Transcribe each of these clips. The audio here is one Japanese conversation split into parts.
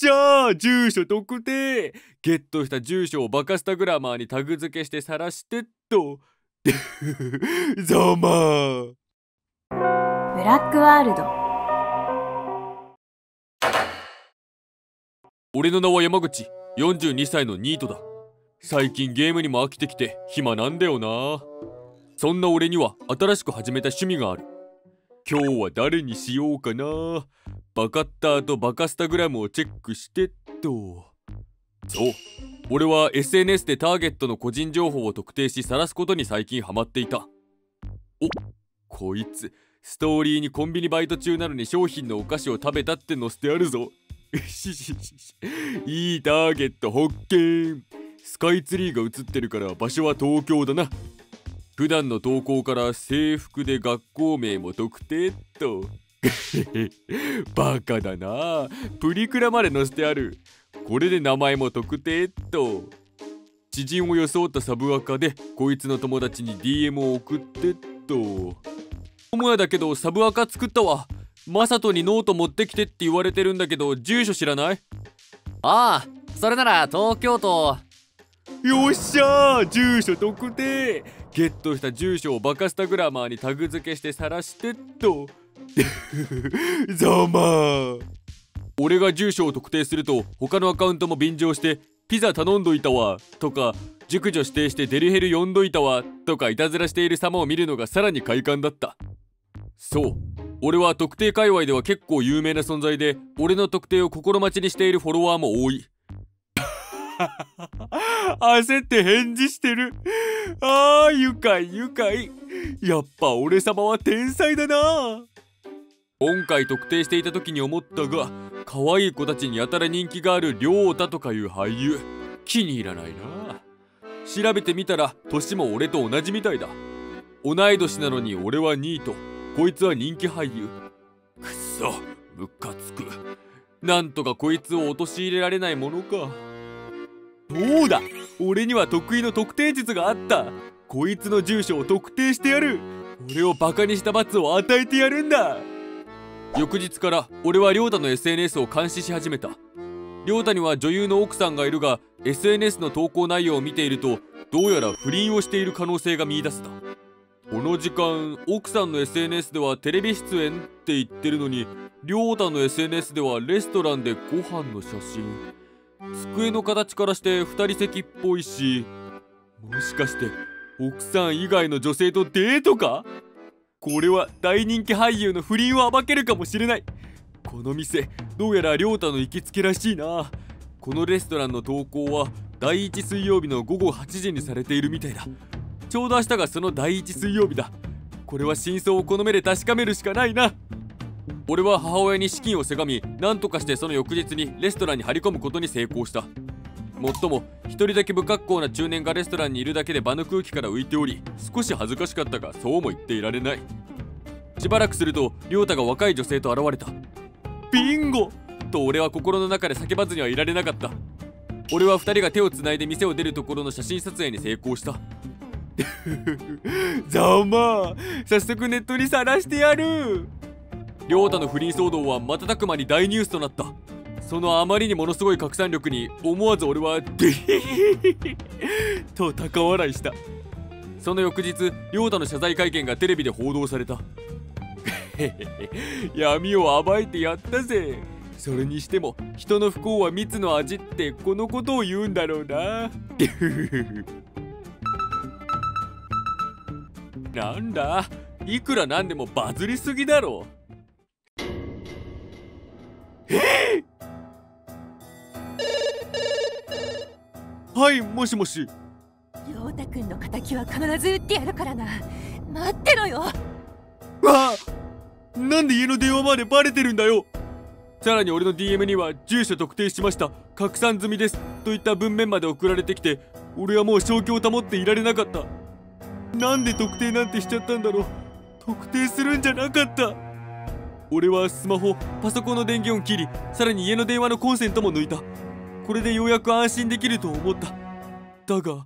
しゃー、住所特定。ゲットした住所をバカスタグラマーにタグ付けして晒してっと。ざまー。ブラックワールド。俺の名は山口、42歳のニートだ。最近ゲームにも飽きてきて暇なんだよな。そんな俺には新しく始めた趣味がある。今日は誰にしようかな。バカッターとバカスタグラムをチェックしてっと。そう、俺は SNS でターゲットの個人情報を特定し晒すことに最近ハマっていた。お、こいつストーリーにコンビニバイト中なのに商品のお菓子を食べたって載せてあるぞ。いいターゲット発見。スカイツリーが映ってるから場所は東京だな。普段の投稿から制服で学校名も特定っと。バカだな。プリクラまで載せてある。これで名前も特定っと。知人を装ったサブアカでこいつの友達に DM を送ってっと。友やだけどサブアカ作ったわ。マサトにノート持ってきてって言われてるんだけど、住所知らない？ああ、それなら東京都。よっしゃー、住所特定。ゲットした住所をバカスタグラマーにタグ付けして晒してっと。ざまー。俺が住所を特定すると他のアカウントも便乗して、ピザ頼んどいたわとか、熟女指定してデリヘル呼んどいたわとか、いたずらしている様を見るのがさらに快感だった。そう、俺は特定界隈では結構有名な存在で、俺の特定を心待ちにしているフォロワーも多い。焦って返事してる。あー、愉快愉快。やっぱ俺様は天才だな。今回特定していた時に思ったが、可愛い子たちにやたら人気がある亮太とかいう俳優、気に入らないな。調べてみたら年も俺と同じみたいだ。同い年なのに俺はニート、こいつは人気俳優。くっそ、ムカつく。なんとかこいつを陥れられないものか。そうだ、俺には得意の特定術があった。こいつの住所を特定してやる。俺をバカにした罰を与えてやるんだ。翌日から俺は亮太の SNS を監視し始めた。亮太には女優の奥さんがいるが、 SNS の投稿内容を見ているとどうやら不倫をしている可能性が見出せた。この時間、奥さんの SNS ではテレビ出演って言ってるのに、亮太の SNS ではレストランでご飯の写真。机の形からして2人席っぽいし、もしかして奥さん以外の女性とデートか？これは大人気俳優の不倫を暴けるかもしれない。この店、どうやら亮太の行きつけらしいな。このレストランの投稿は第1水曜日の午後8時にされているみたいだ。ちょうど明日がその第1水曜日だ。これは真相をこの目で確かめるしかないな。俺は母親に資金をせがみ、何とかしてその翌日にレストランに張り込むことに成功した。もっとも一人だけ不格好な中年がレストランにいるだけで場の空気から浮いており、少し恥ずかしかったがそうも言っていられない。しばらくすると亮太が若い女性と現れた。ビンゴと俺は心の中で叫ばずにはいられなかった。俺は2人が手をつないで店を出るところの写真撮影に成功した。ざまあ、早速ネットにさらしてやる。亮太の不倫騒動は瞬く間に大ニュースとなった。そのあまりにものすごい拡散力に思わず俺はデヒヒヒと高笑いした。その翌日、亮太の謝罪会見がテレビで報道された。闇を暴いてやったぜ。それにしても人の不幸は蜜の味ってこのことを言うんだろうな。なんだ、いくらなんでもバズりすぎだろ。はい、もしもし。亮太くんの仇は必ず打ってやるからな、待ってろよ。わあ、なんで家の電話までバレてるんだよ。さらに俺の DM には住所特定しました、拡散済みですといった文面まで送られてきて、俺はもう正気を保っていられなかった。なんで特定なんてしちゃったんだろう。特定するんじゃなかった。俺はスマホ、パソコンの電源を切り、さらに家の電話のコンセントも抜いた。これでようやく安心できると思った。だが、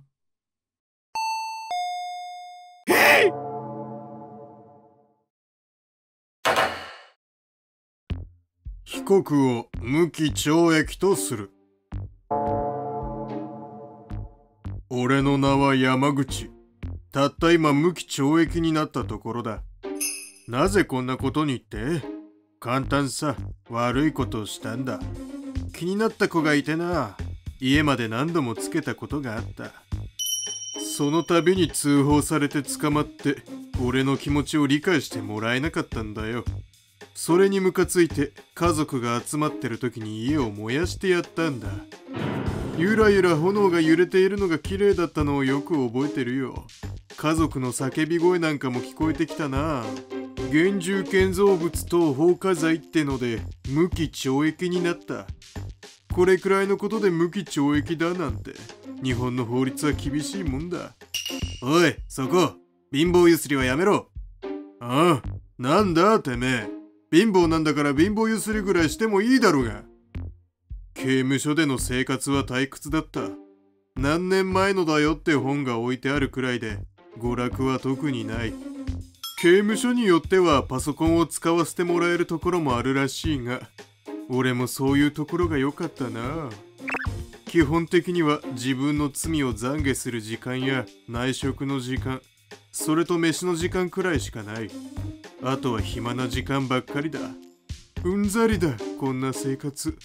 被告を無期懲役とする。俺の名は山口。たった今無期懲役になったところだ。なぜこんなことにって？簡単さ、悪いことをしたんだ。気になった子がいてな。家まで何度もつけたことがあった。その度に通報されて捕まって、俺の気持ちを理解してもらえなかったんだよ。それにムカついて、家族が集まってる時に家を燃やしてやったんだ。ゆらゆら炎が揺れているのが綺麗だったのをよく覚えてるよ。家族の叫び声なんかも聞こえてきたな。現住建造物等放火罪ってので無期懲役になった。これくらいのことで無期懲役だなんて、日本の法律は厳しいもんだ。おいそこ、貧乏ゆすりはやめろ。ああ、なんだてめえ、貧乏なんだから貧乏ゆすりぐらいしてもいいだろうが。刑務所での生活は退屈だった。何年前のだよって本が置いてあるくらいで、娯楽は特にない。刑務所によってはパソコンを使わせてもらえるところもあるらしいが、俺もそういうところが良かったな。基本的には自分の罪を懺悔する時間や内職の時間、それと飯の時間くらいしかない。あとは暇な時間ばっかりだ。うんざりだ、こんな生活。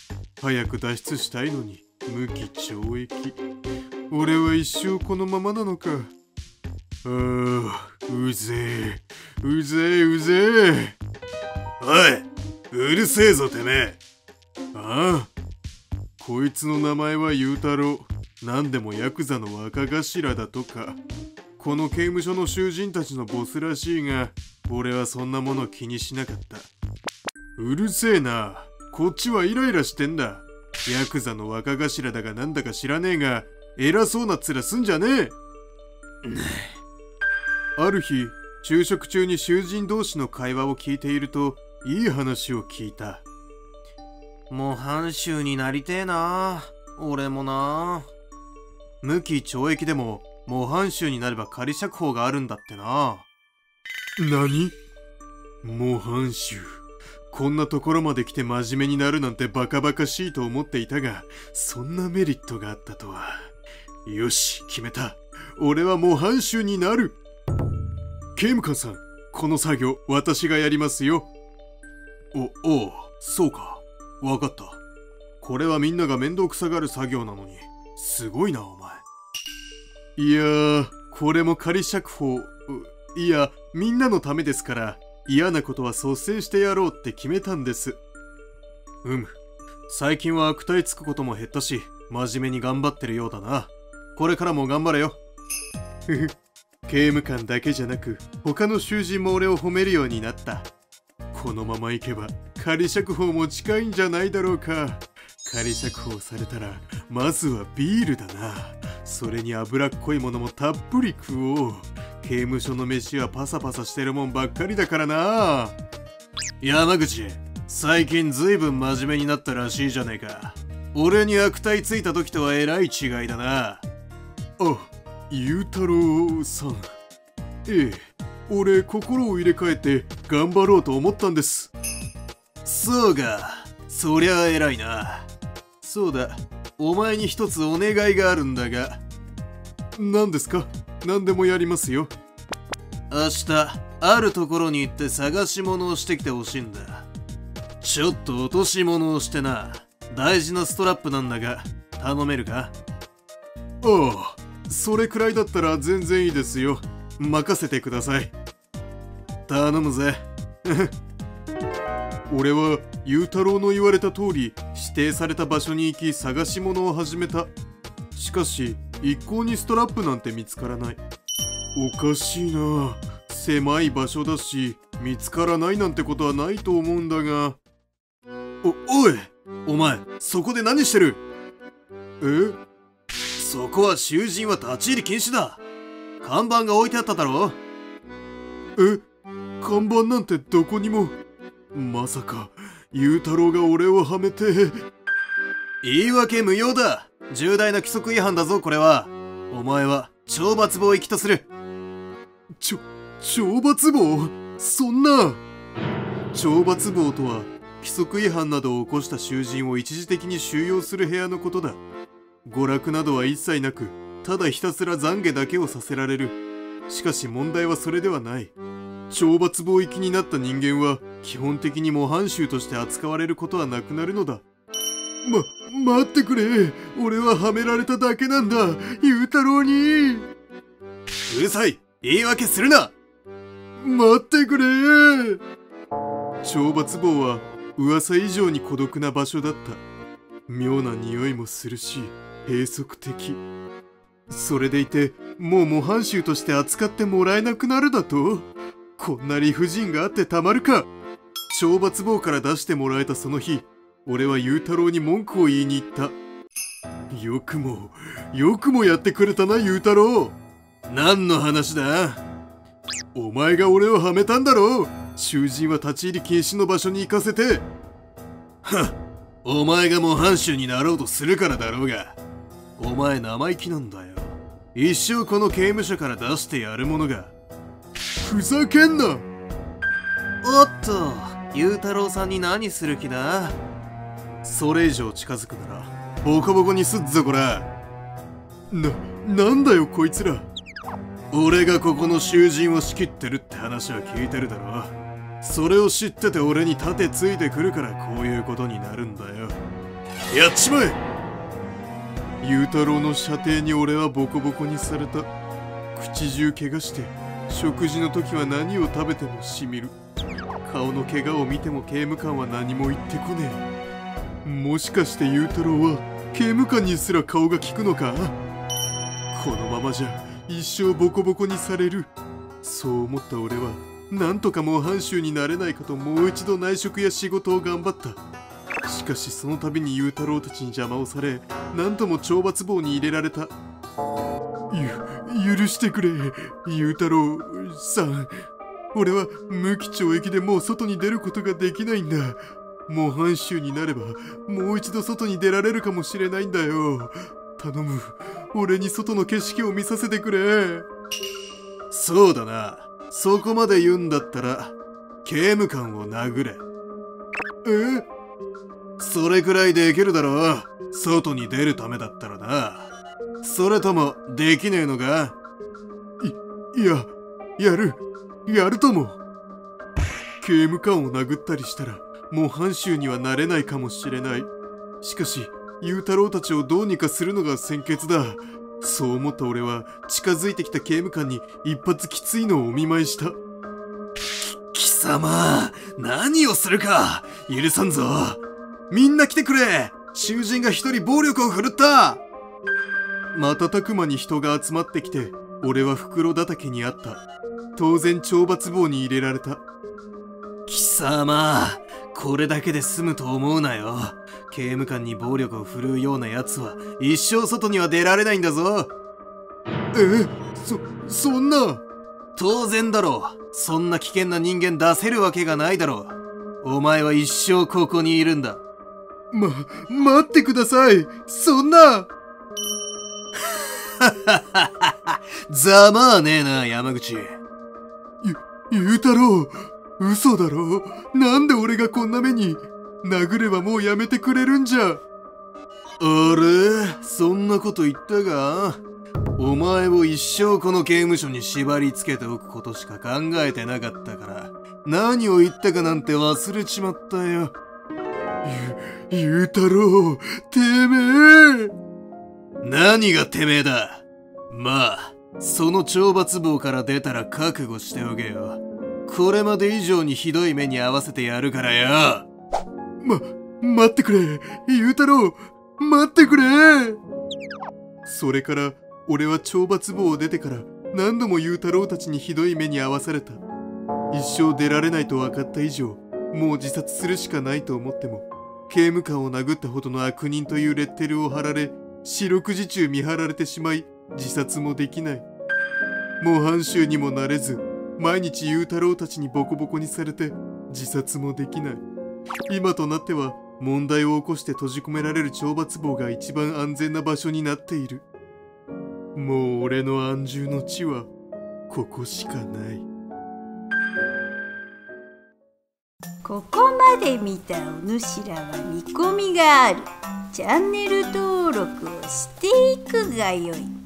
早く脱出したいのに無期懲役。俺は一生このままなのか。ああ、うぜえうぜえうぜえ。おいうるせえぞてめえ。ああ、こいつの名前は雄太郎。何でもヤクザの若頭だとか。この刑務所の囚人たちのボスらしいが、俺はそんなもの気にしなかった。うるせえな、こっちはイライラしてんだ。ヤクザの若頭だがなんだか知らねえが、偉そうな面すんじゃねえ。ある日、昼食中に囚人同士の会話を聞いていると、いい話を聞いた。模範囚になりてえな。俺もな。無期懲役でも模範囚になれば仮釈放があるんだってな。何？模範囚。こんなところまで来て真面目になるなんてバカバカしいと思っていたが、そんなメリットがあったとは。よし、決めた。俺は模範囚になる。刑務官さん、この作業、私がやりますよ。おう、そうか。わかった。これはみんなが面倒くさがる作業なのに、すごいな、お前。いやー、これも仮釈放、いや、みんなのためですから、嫌なことは率先してやろうって決めたんです。最近は悪態つくことも減ったし、真面目に頑張ってるようだな。これからも頑張れよ。刑務官だけじゃなく他の囚人も俺を褒めるようになった。このままいけば仮釈放も近いんじゃないだろうか。仮釈放されたらまずはビールだな。それに脂っこいものもたっぷり食おう。刑務所の飯はパサパサしてるもんばっかりだからな。山口、最近ずいぶん真面目になったらしいじゃねえか。俺に悪態ついた時とはえらい違いだな。ゆうたろうさん、俺心を入れ替えて頑張ろうと思ったんです。そうか、そりゃあ偉いな。そうだ、お前に一つお願いがあるんだが。何ですか？何でもやりますよ。明日あるところに行って探し物をしてきてほしいんだ。ちょっと落とし物をしてな。大事なストラップなんだが頼めるか？ああ、それくらいだったら全然いいですよ。任せてください。頼むぜ。俺は雄太郎の言われた通り指定された場所に行き探し物を始めた。しかし一向にストラップなんて見つからない。おかしいな。狭い場所だし見つからないなんてことはないと思うんだが。おい、お前そこで何してる？そこは囚人は立ち入り禁止だ。看板が置いてあっただろ。看板なんてどこにも。まさか雄太郎が俺をはめて。言い訳無用だ。重大な規則違反だぞこれは。お前は懲罰房行きとする。懲罰房？そんな。懲罰房とは規則違反などを起こした囚人を一時的に収容する部屋のことだ。娯楽などは一切なく、ただひたすら懺悔だけをさせられる。しかし問題はそれではない。懲罰房域になった人間は基本的に模範囚として扱われることはなくなるのだ。待ってくれ、俺ははめられただけなんだ、ゆうたろうに。うるさい、言い訳するな。待ってくれ。懲罰房は噂以上に孤独な場所だった。妙な匂いもするし閉塞的。それでいてもう模範囚として扱ってもらえなくなるだと？こんな理不尽があってたまるか。懲罰房から出してもらえたその日、俺はゆうたろうに文句を言いに行った。よくもやってくれたな、ゆうたろう。何の話だ？お前が俺をはめたんだろう。囚人は立ち入り禁止の場所に行かせて。はっ、お前が模範囚になろうとするからだろうが。お前生意気なんだよ。一生この刑務所から出してやるものが。ふざけんな。おっと、ゆうたろうさんに何する気だ？それ以上近づくならボコボコにすっぞこら。なんだよこいつら。俺がここの囚人を仕切ってるって話は聞いてるだろ。それを知ってて俺に盾ついてくるからこういうことになるんだよ。やっちまえ。ゆうたろうの射程に俺はボコボコにされた。口中怪我して、食事の時は何を食べてもしみる。顔の怪我を見ても刑務官は何も言ってこねえ。もしかしてゆうたろうは刑務官にすら顔が利くのか？このままじゃ一生ボコボコにされる。そう思った俺はなんとか模範囚になれないかともう一度内職や仕事を頑張った。しかしその度にゆうたろうたちに邪魔をされ、何とも懲罰房に入れられた。許してくれ、ゆうたろうさん。俺は無期懲役でもう外に出ることができないんだ。模範囚になればもう一度外に出られるかもしれないんだよ。頼む、俺に外の景色を見させてくれ。そうだな、そこまで言うんだったら刑務官を殴れ。え？それくらいできるだろう。外に出るためだったらな。それともできねえのか？やるとも。刑務官を殴ったりしたら模範囚にはなれないかもしれない。しかしゆうたろうたちをどうにかするのが先決だ。そう思った俺は近づいてきた刑務官に一発きついのをお見舞いした。貴様何をするか、許さんぞ。みんな来てくれ、囚人が一人暴力を振るった。瞬く間に人が集まってきて、俺は袋叩きにあった。当然懲罰房に入れられた。貴様、これだけで済むと思うなよ。刑務官に暴力を振るうようなやつは一生外には出られないんだぞ。そんな当然だろう。そんな危険な人間出せるわけがないだろう。お前は一生ここにいるんだ。待ってください、そんな。ざまあねえな、山口。ゆうたろう、嘘だろ。なんで俺がこんな目に。殴ればもうやめてくれるんじゃ。あれ、そんなこと言ったが。お前を一生この刑務所に縛り付けておくことしか考えてなかったから、何を言ったかなんて忘れちまったよ。ゆうたろう、てめえ。何がてめえだ。まあ、その懲罰房から出たら覚悟しておけよ。これまで以上にひどい目に遭わせてやるからよ。待ってくれ、ゆうたろう、待ってくれ。それから俺は懲罰房を出てから何度もゆうたろうたちにひどい目に遭わされた。一生出られないと分かった以上、もう自殺するしかないと思っても、刑務官を殴ったほどの悪人というレッテルを貼られ、四六時中見張られてしまい、自殺もできない。模範囚にもなれず、毎日ゆうたろうたちにボコボコにされて自殺もできない。今となっては問題を起こして閉じ込められる懲罰房が一番安全な場所になっている。もう俺の安住の地はここしかない。ここまで見たお主らは見込みがある。チャンネル登録をしていくがよい。